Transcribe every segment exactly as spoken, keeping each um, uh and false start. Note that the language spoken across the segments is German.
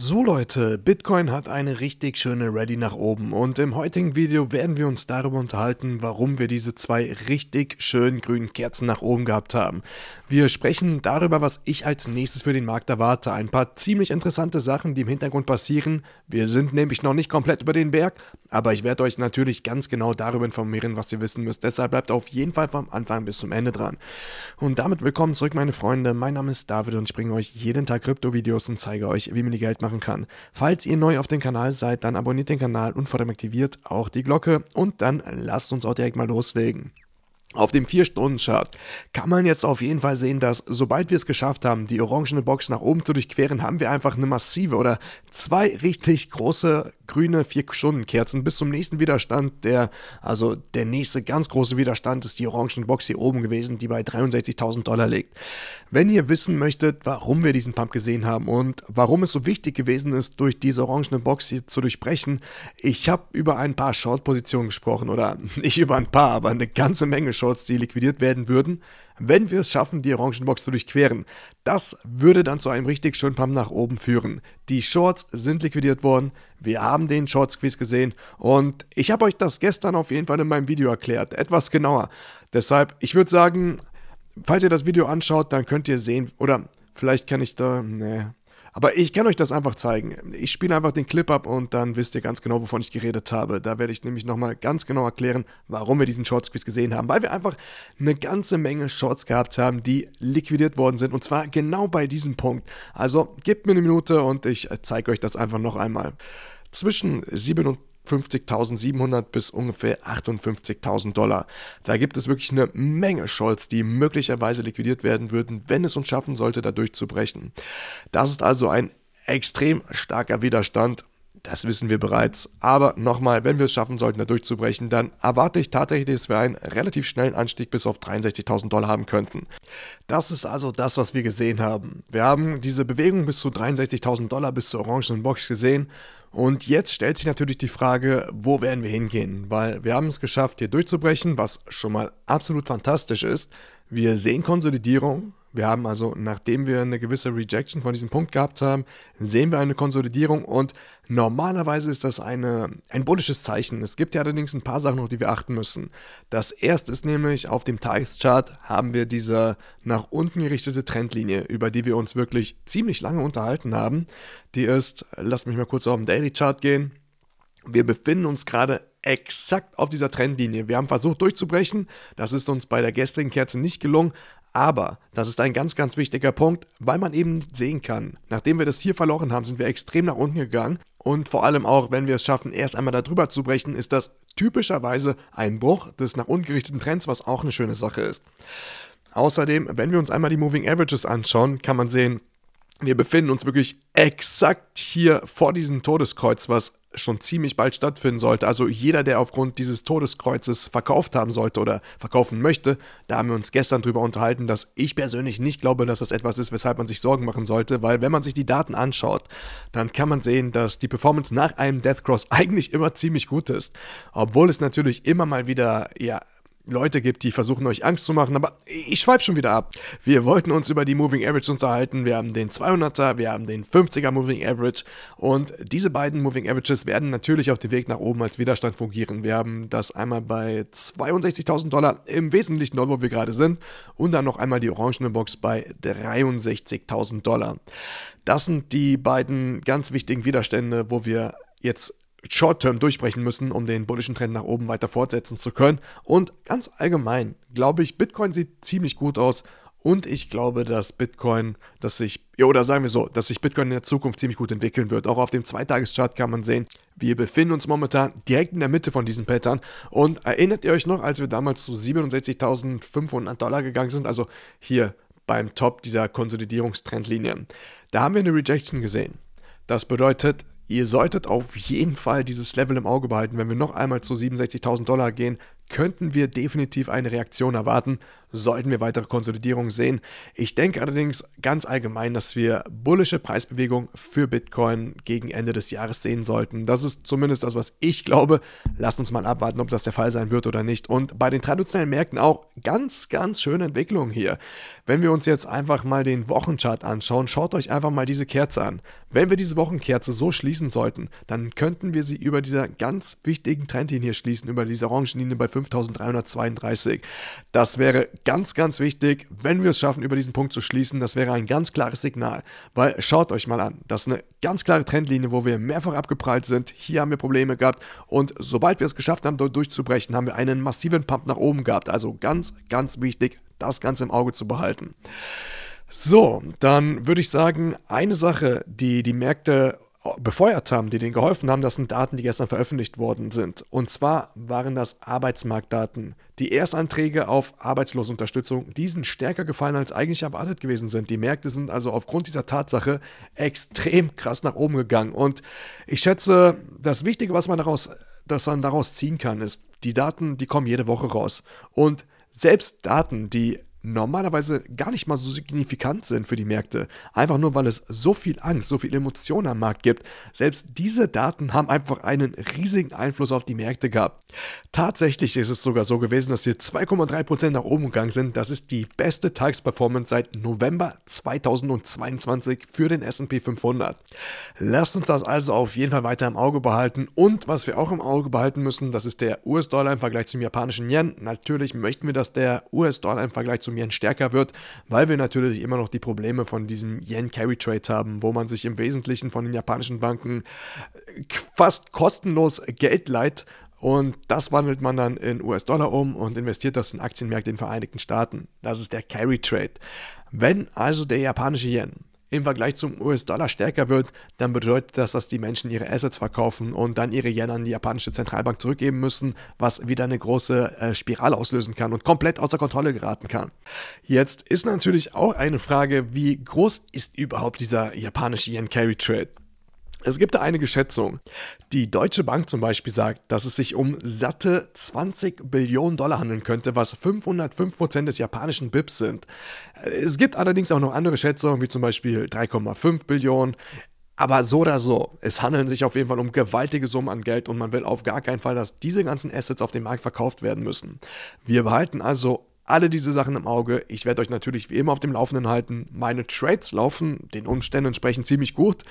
So Leute, Bitcoin hat eine richtig schöne Rallye nach oben und im heutigen Video werden wir uns darüber unterhalten, warum wir diese zwei richtig schönen grünen Kerzen nach oben gehabt haben. Wir sprechen darüber, was ich als nächstes für den Markt erwarte, ein paar ziemlich interessante Sachen, die im Hintergrund passieren. Wir sind nämlich noch nicht komplett über den Berg, aber ich werde euch natürlich ganz genau darüber informieren, was ihr wissen müsst. Deshalb bleibt auf jeden Fall vom Anfang bis zum Ende dran. Und damit willkommen zurück meine Freunde, mein Name ist David und ich bringe euch jeden Tag Krypto-Videos und zeige euch, wie man die Geld macht kann. Falls ihr neu auf dem Kanal seid, dann abonniert den Kanal und vor allem aktiviert auch die Glocke und dann lasst uns auch direkt mal loslegen. Auf dem vier-Stunden-Chart kann man jetzt auf jeden Fall sehen, dass sobald wir es geschafft haben, die orangene Box nach oben zu durchqueren, haben wir einfach eine massive oder zwei richtig große grüne vier-Stunden-Kerzen bis zum nächsten Widerstand. Der, also der nächste ganz große Widerstand ist die orangene Box hier oben gewesen, die bei dreiundsechzigtausend Dollar liegt. Wenn ihr wissen möchtet, warum wir diesen Pump gesehen haben und warum es so wichtig gewesen ist, durch diese orangene Box hier zu durchbrechen, ich habe über ein paar Short-Positionen gesprochen oder nicht über ein paar, aber eine ganze Menge Shorts, die liquidiert werden würden, wenn wir es schaffen, die Orangenbox zu durchqueren. Das würde dann zu einem richtig schönen Pump nach oben führen. Die Shorts sind liquidiert worden, wir haben den Short Squeeze gesehen und ich habe euch das gestern auf jeden Fall in meinem Video erklärt, etwas genauer. Deshalb, ich würde sagen, falls ihr das Video anschaut, dann könnt ihr sehen, oder vielleicht kann ich da, ne, aber ich kann euch das einfach zeigen. Ich spiele einfach den Clip ab und dann wisst ihr ganz genau, wovon ich geredet habe. Da werde ich nämlich nochmal ganz genau erklären, warum wir diesen Short Squeeze gesehen haben. Weil wir einfach eine ganze Menge Shorts gehabt haben, die liquidiert worden sind. Und zwar genau bei diesem Punkt. Also gebt mir eine Minute und ich zeige euch das einfach noch einmal. Zwischen siebenundfünfzigtausendsiebenhundert bis ungefähr achtundfünfzigtausend Dollar. Da gibt es wirklich eine Menge Shorts, die möglicherweise liquidiert werden würden, wenn es uns schaffen sollte, da durchzubrechen. Das ist also ein extrem starker Widerstand. Das wissen wir bereits, aber nochmal, wenn wir es schaffen sollten, da durchzubrechen, dann erwarte ich tatsächlich, dass wir einen relativ schnellen Anstieg bis auf dreiundsechzigtausend Dollar haben könnten. Das ist also das, was wir gesehen haben. Wir haben diese Bewegung bis zu dreiundsechzigtausend Dollar bis zur orangenen Box gesehen und jetzt stellt sich natürlich die Frage, wo werden wir hingehen, weil wir haben es geschafft, hier durchzubrechen, was schon mal absolut fantastisch ist. Wir sehen Konsolidierung. Wir haben also, nachdem wir eine gewisse Rejection von diesem Punkt gehabt haben, sehen wir eine Konsolidierung und normalerweise ist das eine, ein bullisches Zeichen. Es gibt ja allerdings ein paar Sachen noch, die wir achten müssen. Das erste ist nämlich, auf dem Tageschart haben wir diese nach unten gerichtete Trendlinie, über die wir uns wirklich ziemlich lange unterhalten haben. Die ist, lasst mich mal kurz auf den Daily Chart gehen. Wir befinden uns gerade exakt auf dieser Trendlinie. Wir haben versucht durchzubrechen, das ist uns bei der gestrigen Kerze nicht gelungen, aber das ist ein ganz, ganz wichtiger Punkt, weil man eben sehen kann, nachdem wir das hier verloren haben, sind wir extrem nach unten gegangen und vor allem auch, wenn wir es schaffen, erst einmal darüber zu brechen, ist das typischerweise ein Bruch des nach unten gerichteten Trends, was auch eine schöne Sache ist. Außerdem, wenn wir uns einmal die Moving Averages anschauen, kann man sehen, wir befinden uns wirklich exakt hier vor diesem Todeskreuz, was schon ziemlich bald stattfinden sollte. Also jeder, der aufgrund dieses Todeskreuzes verkauft haben sollte oder verkaufen möchte, da haben wir uns gestern drüber unterhalten, dass ich persönlich nicht glaube, dass das etwas ist, weshalb man sich Sorgen machen sollte, weil wenn man sich die Daten anschaut, dann kann man sehen, dass die Performance nach einem Death Cross eigentlich immer ziemlich gut ist. Obwohl es natürlich immer mal wieder, ja, Leute gibt, die versuchen, euch Angst zu machen, aber ich schweife schon wieder ab. Wir wollten uns über die Moving Average unterhalten, wir haben den zweihunderter, wir haben den fünfziger Moving Average und diese beiden Moving Averages werden natürlich auf dem Weg nach oben als Widerstand fungieren. Wir haben das einmal bei zweiundsechzigtausend Dollar, im Wesentlichen dort, wo wir gerade sind und dann noch einmal die orangene Box bei dreiundsechzigtausend Dollar. Das sind die beiden ganz wichtigen Widerstände, wo wir jetzt Short-Term durchbrechen müssen, um den bullischen Trend nach oben weiter fortsetzen zu können. Und ganz allgemein glaube ich, Bitcoin sieht ziemlich gut aus und ich glaube, dass Bitcoin, dass sich, ja, oder sagen wir so, dass sich Bitcoin in der Zukunft ziemlich gut entwickeln wird. Auch auf dem Zweitageschart kann man sehen, wir befinden uns momentan direkt in der Mitte von diesem Pattern und erinnert ihr euch noch, als wir damals zu siebenundsechzigtausendfünfhundert Dollar gegangen sind, also hier beim Top dieser Konsolidierungstrendlinie. Da haben wir eine Rejection gesehen. Das bedeutet, ihr solltet auf jeden Fall dieses Level im Auge behalten, wenn wir noch einmal zu siebenundsechzigtausend Dollar gehen, könnten wir definitiv eine Reaktion erwarten, sollten wir weitere Konsolidierung sehen. Ich denke allerdings ganz allgemein, dass wir bullische Preisbewegung für Bitcoin gegen Ende des Jahres sehen sollten. Das ist zumindest das, was ich glaube. Lasst uns mal abwarten, ob das der Fall sein wird oder nicht. Und bei den traditionellen Märkten auch ganz, ganz schöne Entwicklung hier. Wenn wir uns jetzt einfach mal den Wochenchart anschauen, schaut euch einfach mal diese Kerze an. Wenn wir diese Wochenkerze so schließen sollten, dann könnten wir sie über dieser ganz wichtigen Trendlinie hier schließen, über diese Orangenlinie bei fünftausenddreihundertzweiunddreißig. Das wäre ganz, ganz wichtig, wenn wir es schaffen, über diesen Punkt zu schließen. Das wäre ein ganz klares Signal, weil schaut euch mal an, das ist eine ganz klare Trendlinie, wo wir mehrfach abgeprallt sind. Hier haben wir Probleme gehabt und sobald wir es geschafft haben, dort durchzubrechen, haben wir einen massiven Pump nach oben gehabt. Also ganz, ganz wichtig, das Ganze im Auge zu behalten. So, dann würde ich sagen, eine Sache, die die Märkte befeuert haben, die denen geholfen haben, das sind Daten, die gestern veröffentlicht worden sind. Und zwar waren das Arbeitsmarktdaten. Die Erstanträge auf Arbeitslosenunterstützung, die sind stärker gefallen, als eigentlich erwartet gewesen sind. Die Märkte sind also aufgrund dieser Tatsache extrem krass nach oben gegangen. Und ich schätze, das Wichtige, was man daraus, dass man daraus ziehen kann, ist, die Daten, die kommen jede Woche raus. Und selbst Daten, die normalerweise gar nicht mal so signifikant sind für die Märkte, einfach nur, weil es so viel Angst, so viel Emotion am Markt gibt. Selbst diese Daten haben einfach einen riesigen Einfluss auf die Märkte gehabt. Tatsächlich ist es sogar so gewesen, dass hier zwei Komma drei Prozent nach oben gegangen sind. Das ist die beste Tagesperformance seit November zweitausendzweiundzwanzig für den S und P fünfhundert. Lasst uns das also auf jeden Fall weiter im Auge behalten. Und was wir auch im Auge behalten müssen, das ist der U S-Dollar im Vergleich zum japanischen Yen. Natürlich möchten wir, dass der U S-Dollar im Vergleich zum Yen stärker wird, weil wir natürlich immer noch die Probleme von diesem Yen-Carry-Trade haben, wo man sich im Wesentlichen von den japanischen Banken fast kostenlos Geld leiht und das wandelt man dann in U S-Dollar um und investiert das in Aktienmärkte in den Vereinigten Staaten. Das ist der Carry-Trade. Wenn also der japanische Yen im Vergleich zum U S-Dollar stärker wird, dann bedeutet das, dass die Menschen ihre Assets verkaufen und dann ihre Yen an die japanische Zentralbank zurückgeben müssen, was wieder eine große äh, Spirale auslösen kann und komplett außer Kontrolle geraten kann. Jetzt ist natürlich auch eine Frage, wie groß ist überhaupt dieser japanische Yen-Carry-Trade? Es gibt da einige Schätzungen. Die Deutsche Bank zum Beispiel sagt, dass es sich um satte zwanzig Billionen Dollar handeln könnte, was fünfhundertfünf Prozent des japanischen B I Ps sind. Es gibt allerdings auch noch andere Schätzungen, wie zum Beispiel drei Komma fünf Billionen. Aber so oder so, es handeln sich auf jeden Fall um gewaltige Summen an Geld und man will auf gar keinen Fall, dass diese ganzen Assets auf dem Markt verkauft werden müssen. Wir behalten also alle diese Sachen im Auge. Ich werde euch natürlich wie immer auf dem Laufenden halten. Meine Trades laufen den Umständen entsprechend ziemlich gut.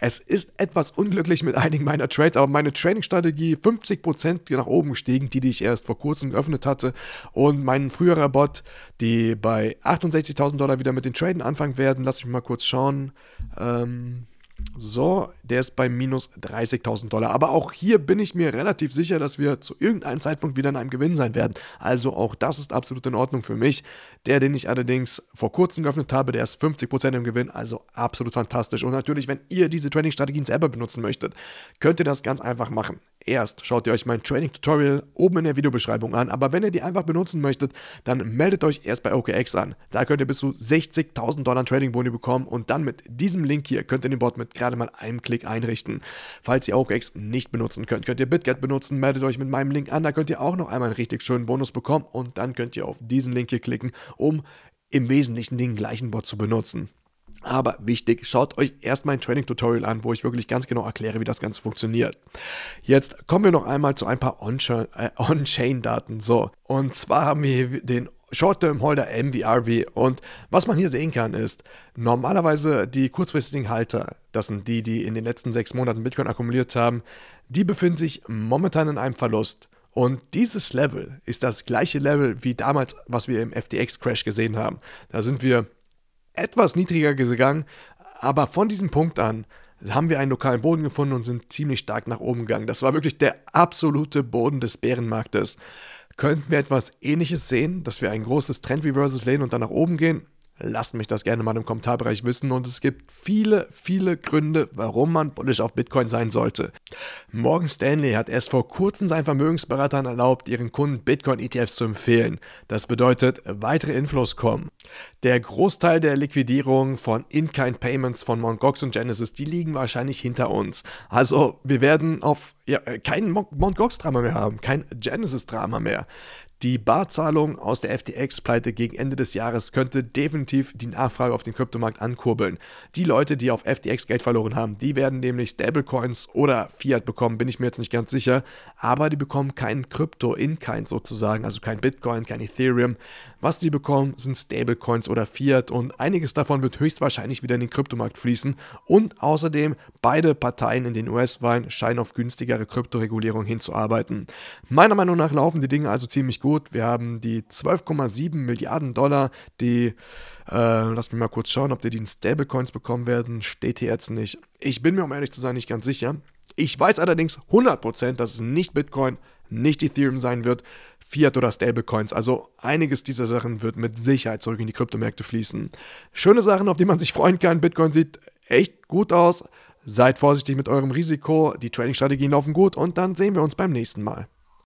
Es ist etwas unglücklich mit einigen meiner Trades, aber meine Trading-Strategie fünfzig Prozent nach oben gestiegen, die, die ich erst vor kurzem geöffnet hatte. Und mein früherer Bot, die bei achtundsechzigtausend Dollar wieder mit den Traden anfangen werden. Lass mich mal kurz schauen. Ähm... So, der ist bei minus dreißigtausend Dollar. Aber auch hier bin ich mir relativ sicher, dass wir zu irgendeinem Zeitpunkt wieder in einem Gewinn sein werden. Also auch das ist absolut in Ordnung für mich. Der, den ich allerdings vor kurzem geöffnet habe, der ist fünfzig Prozent im Gewinn. Also absolut fantastisch. Und natürlich, wenn ihr diese Trading-Strategien selber benutzen möchtet, könnt ihr das ganz einfach machen. Erst schaut ihr euch mein Trading-Tutorial oben in der Videobeschreibung an. Aber wenn ihr die einfach benutzen möchtet, dann meldet euch erst bei O K X an. Da könnt ihr bis zu sechzigtausend Dollar Trading-Boni bekommen. Und dann mit diesem Link hier könnt ihr den Bot mit gerade mal einem Klick einrichten. Falls ihr O K X nicht benutzen könnt, könnt ihr BitGet benutzen, meldet euch mit meinem Link an, da könnt ihr auch noch einmal einen richtig schönen Bonus bekommen und dann könnt ihr auf diesen Link hier klicken, um im Wesentlichen den gleichen Bot zu benutzen. Aber wichtig, schaut euch erst mein Trading-Tutorial an, wo ich wirklich ganz genau erkläre, wie das Ganze funktioniert. Jetzt kommen wir noch einmal zu ein paar On-Chain-Daten. So, und zwar haben wir hier den Short-Term-Holder M V R V und was man hier sehen kann ist, normalerweise die kurzfristigen Halter, das sind die, die in den letzten sechs Monaten Bitcoin akkumuliert haben, die befinden sich momentan in einem Verlust. Und dieses Level ist das gleiche Level wie damals, was wir im F T X-Crash gesehen haben. Da sind wir etwas niedriger gegangen, aber von diesem Punkt an haben wir einen lokalen Boden gefunden und sind ziemlich stark nach oben gegangen. Das war wirklich der absolute Boden des Bärenmarktes. Könnten wir etwas Ähnliches sehen, dass wir ein großes Trend-Reversal sehen und dann nach oben gehen? Lasst mich das gerne mal im Kommentarbereich wissen und es gibt viele, viele Gründe, warum man bullish auf Bitcoin sein sollte. Morgan Stanley hat erst vor kurzem seinen Vermögensberatern erlaubt, ihren Kunden Bitcoin-E T Fs zu empfehlen. Das bedeutet, weitere Inflows kommen. Der Großteil der Liquidierung von In-Kind-Payments von Mount. Gox und Genesis, die liegen wahrscheinlich hinter uns. Also wir werden auf ja, kein Mount. Gox-Drama mehr haben, kein Genesis-Drama mehr. Die Barzahlung aus der F T X-Pleite gegen Ende des Jahres könnte definitiv die Nachfrage auf dem Kryptomarkt ankurbeln. Die Leute, die auf F T X Geld verloren haben, die werden nämlich Stablecoins oder Fiat bekommen, bin ich mir jetzt nicht ganz sicher, aber die bekommen kein Krypto-in-kind sozusagen, also kein Bitcoin, kein Ethereum. Was die bekommen, sind Stablecoins oder Fiat und einiges davon wird höchstwahrscheinlich wieder in den Kryptomarkt fließen und außerdem beide Parteien in den U S-Wahlen scheinen auf günstigere Kryptoregulierung hinzuarbeiten. Meiner Meinung nach laufen die Dinge also ziemlich gut. Gut, wir haben die zwölf Komma sieben Milliarden Dollar, die, äh, lasst mich mal kurz schauen, ob die die in Stablecoins bekommen werden, steht hier jetzt nicht. Ich bin mir, um ehrlich zu sein, nicht ganz sicher. Ich weiß allerdings hundert Prozent, dass es nicht Bitcoin, nicht Ethereum sein wird, Fiat oder Stablecoins. Also einiges dieser Sachen wird mit Sicherheit zurück in die Kryptomärkte fließen. Schöne Sachen, auf die man sich freuen kann. Bitcoin sieht echt gut aus. Seid vorsichtig mit eurem Risiko. Die Trading-Strategien laufen gut und dann sehen wir uns beim nächsten Mal.